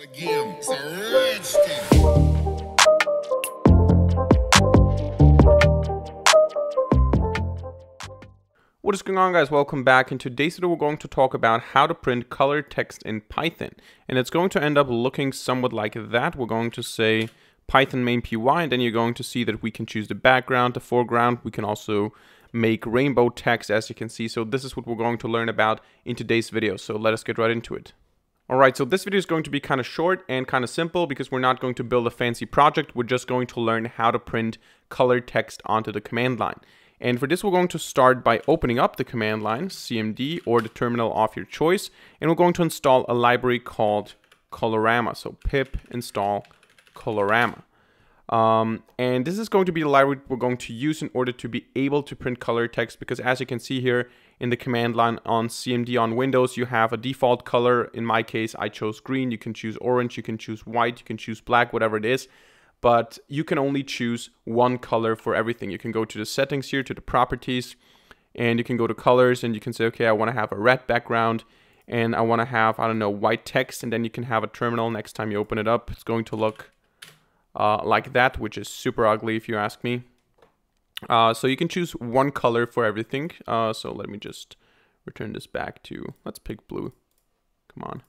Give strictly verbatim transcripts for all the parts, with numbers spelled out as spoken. Again, so let's what is going on, guys? Welcome back. In today's video, we're going to talk about how to print color text in Python, and it's going to end up looking somewhat like that. We're going to say Python main P Y, and then you're going to see that we can choose the background, the foreground. We can also make rainbow text, as you can see. So this is what we're going to learn about in today's video. So let us get right into it. Alright, so this video is going to be kind of short and kind of simple because we're not going to build a fancy project. We're just going to learn how to print color text onto the command line. And for this, we're going to start by opening up the command line, C M D, or the terminal of your choice. And we're going to install a library called Colorama. So pip install Colorama. Um, and this is going to be the library we're going to use in order to be able to print color text, because as you can see here in the command line on C M D on Windows, you have a default color. In my case, I chose green. You can choose orange, you can choose white, you can choose black, whatever it is, but you can only choose one color for everything. You can go to the settings here, to the properties, and you can go to colors, and you can say, okay, I want to have a red background, and I want to have, I don't know, white text, and then you can have a terminal. Next time you open it up, it's going to look Uh, like that, which is super ugly if you ask me. Uh, so you can choose one color for everything. Uh, so let me just return this back to, let's pick blue. Come on.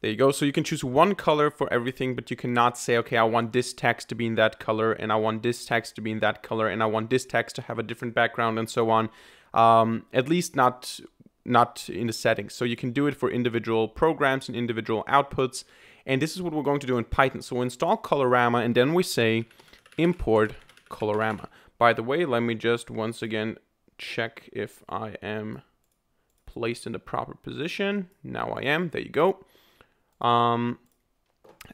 There you go. So you can choose one color for everything, but you cannot say, okay, I want this text to be in that color, and I want this text to be in that color, and I want this text to have a different background, and so on. Um, at least not, not in the settings. So you can do it for individual programs and individual outputs. And this is what we're going to do in Python. So we install Colorama, and then we say import Colorama. By the way, let me just once again check if I am placed in the proper position. Now I am. There you go. Um,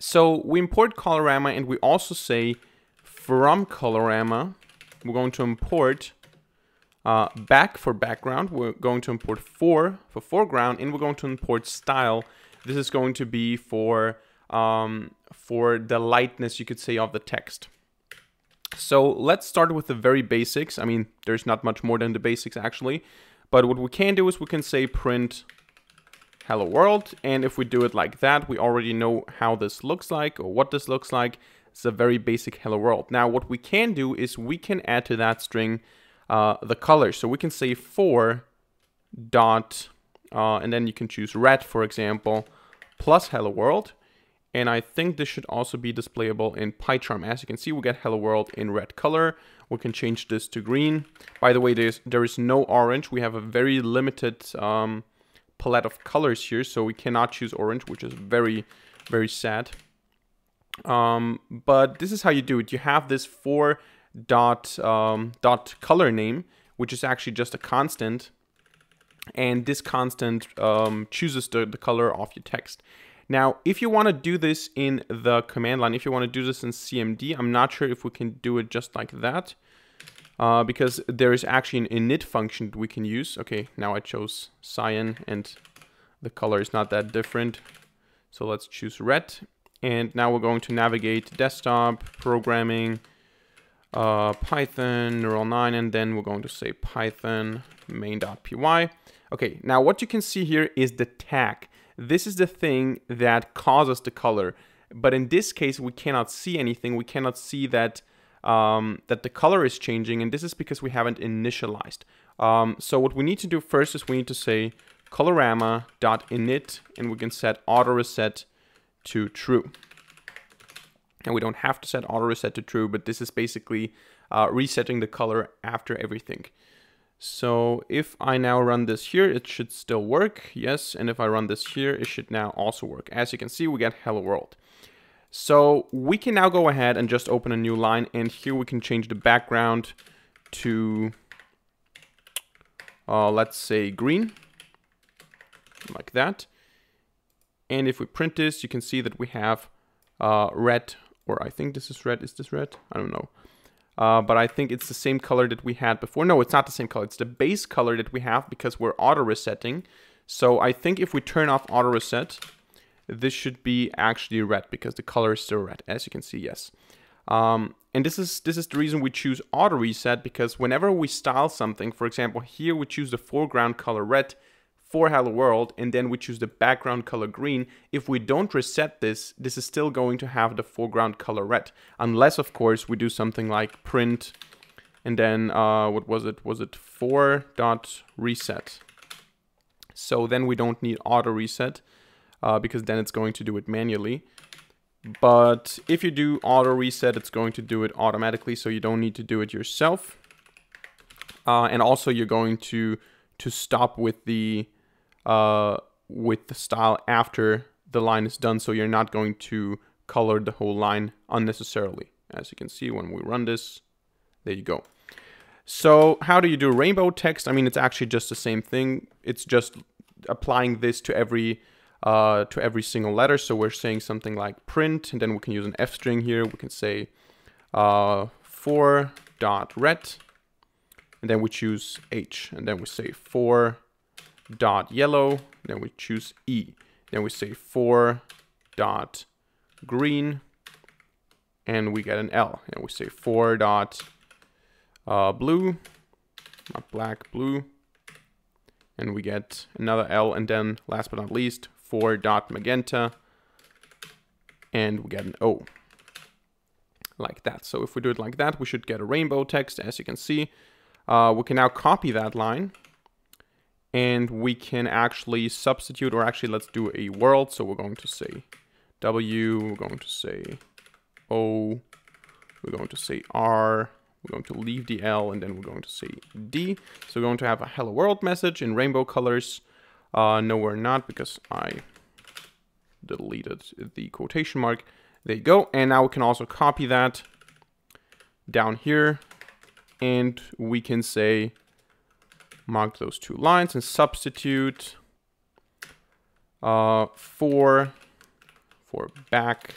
so we import Colorama, and we also say from Colorama, we're going to import uh, back for background. We're going to import for for foreground, and we're going to import style. This is going to be for um, for the lightness, you could say, of the text. So let's start with the very basics. I mean, there's not much more than the basics, actually. But what we can do is we can say print hello world. And if we do it like that, we already know how this looks like or what this looks like. It's a very basic hello world. Now, what we can do is we can add to that string uh, the color. So we can say for dot Uh, and then you can choose red, for example, plus hello world. And I think this should also be displayable in PyCharm. As you can see, we get hello world in red color. We can change this to green. By the way, there's, there is no orange. We have a very limited um, palette of colors here, so we cannot choose orange, which is very, very sad. Um, but this is how you do it. You have this for dot, um, dot color name, which is actually just a constant. And this constant um, chooses the, the color of your text. Now, if you want to do this in the command line, if you want to do this in C M D, I'm not sure if we can do it just like that, uh, because there is actually an init function that we can use. Okay, now I chose cyan, and the color is not that different. So let's choose red. And now we're going to navigate desktop, programming, Uh, Python, Neural nine, and then we're going to say Python main.py. Okay, now what you can see here is the tag. This is the thing that causes the color. But in this case, we cannot see anything. We cannot see that, um, that the color is changing, and this is because we haven't initialized. Um, so what we need to do first is we need to say colorama.init, and we can set auto reset to true. And we don't have to set auto reset to true, but this is basically uh, resetting the color after everything. So if I now run this here, it should still work. Yes, and if I run this here, it should now also work. As you can see, we get hello world. So we can now go ahead and just open a new line, and here we can change the background to, uh, let's say, green, like that. And if we print this, you can see that we have uh, red. Or I think this is red. Is this red? I don't know. Uh, but I think it's the same color that we had before. No, it's not the same color. It's the base color that we have because we're auto resetting. So I think if we turn off auto reset, this should be actually red because the color is still red. As you can see, yes. Um, and this is this is the reason we choose auto reset, because whenever we style something, for example, here we choose the foreground color red. for hello world, and then we choose the background color green. If we don't reset this, this is still going to have the foreground color red, unless of course we do something like print and then uh, what was it? Was it four dot reset? So then we don't need auto reset uh, because then it's going to do it manually. But if you do auto reset, it's going to do it automatically, so you don't need to do it yourself. Uh, and also, you're going to to stop with the uh, with the style after the line is done, so you're not going to color the whole line unnecessarily. As you can see, when we run this, there you go. So how do you do rainbow text? I mean, it's actually just the same thing. It's just applying this to every uh, to every single letter. So we're saying something like print, and then we can use an F string here. We can say uh, four dot red. And then we choose H, and then we say four dot yellow, then we choose E, then we say four dot green, and we get an L, and we say four dot uh, blue, not black, blue, and we get another L, and then last but not least, four dot magenta, and we get an O, like that. So if we do it like that, we should get a rainbow text, as you can see. Uh, we can now copy that line, and we can actually substitute, or actually let's do a world. So we're going to say W, we're going to say O, we're going to say R, we're going to leave the L, and then we're going to say D. So we're going to have a hello world message in rainbow colors. Uh, no, we're not, because I deleted the quotation mark. There you go. And now we can also copy that down here. And we can say, mark those two lines and substitute uh, for, for back.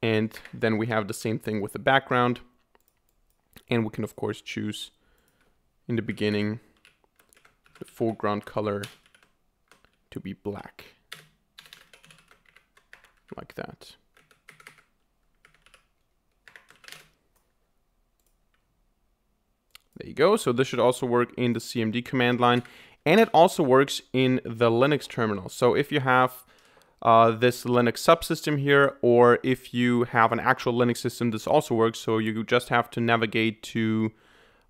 And then we have the same thing with the background. And we can, of course, choose in the beginning the foreground color to be black. Like that. There you go. So this should also work in the C M D command line, and it also works in the Linux terminal. So if you have uh, this Linux subsystem here, or if you have an actual Linux system, this also works. So you just have to navigate to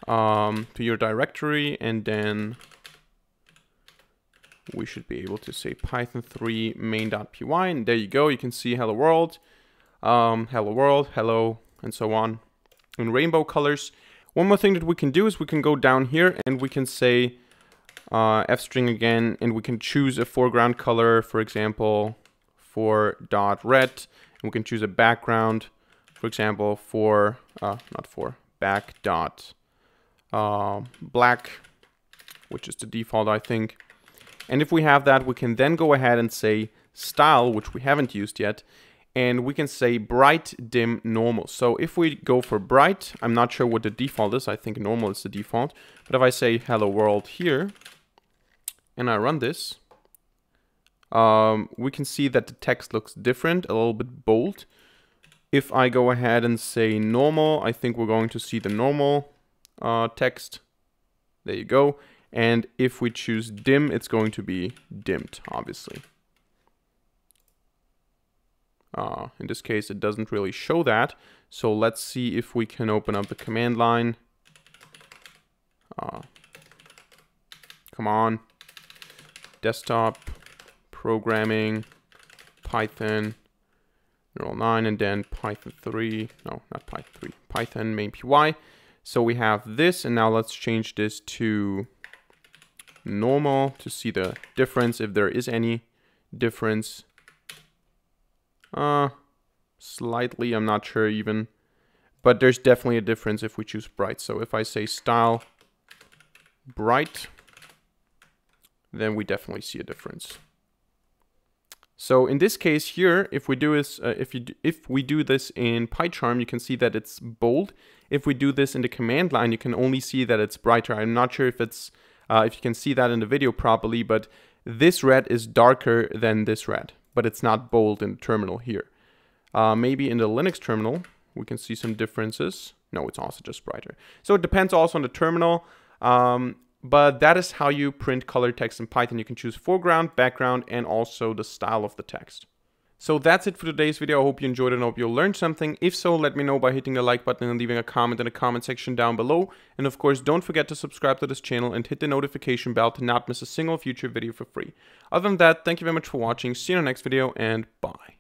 um, to your directory, and then we should be able to say python three main.py, and there you go. You can see hello world, um, hello world, hello, and so on in rainbow colors. One more thing that we can do is we can go down here and we can say uh, F string again, and we can choose a foreground color, for example, for dot red, and we can choose a background, for example, for uh, not for back dot uh, black, which is the default, I think. And if we have that, we can then go ahead and say style, which we haven't used yet. And we can say bright, dim, normal. So if we go for bright, I'm not sure what the default is. I think normal is the default. But if I say hello world here, and I run this, um, we can see that the text looks different, a little bit bold. If I go ahead and say normal, I think we're going to see the normal uh, text. There you go. And if we choose dim, it's going to be dimmed, obviously. Uh, in this case, it doesn't really show that. So let's see if we can open up the command line. Uh, come on. Desktop, programming, Python, neural nine, and then python three. No, not python three. Python main.py. So we have this, and now let's change this to normal to see the difference, if there is any difference. Uh, slightly, I'm not sure even, but there's definitely a difference if we choose bright. So if I say style bright, then we definitely see a difference. So in this case here, if we do is uh, if you do, if we do this in PyCharm, you can see that it's bold. If we do this in the command line, you can only see that it's brighter. I'm not sure if it's uh, if you can see that in the video properly, but this red is darker than this red. But it's not bold in the terminal here. Uh, maybe in the Linux terminal, we can see some differences. No, it's also just brighter. So it depends also on the terminal. Um, But that is how you print colored text in Python. You can choose foreground, background, and also the style of the text. So that's it for today's video. I hope you enjoyed it and I hope you learned something. If so, let me know by hitting the like button and leaving a comment in the comment section down below. And of course, don't forget to subscribe to this channel and hit the notification bell to not miss a single future video for free. Other than that, thank you very much for watching. See you in the next video, and bye.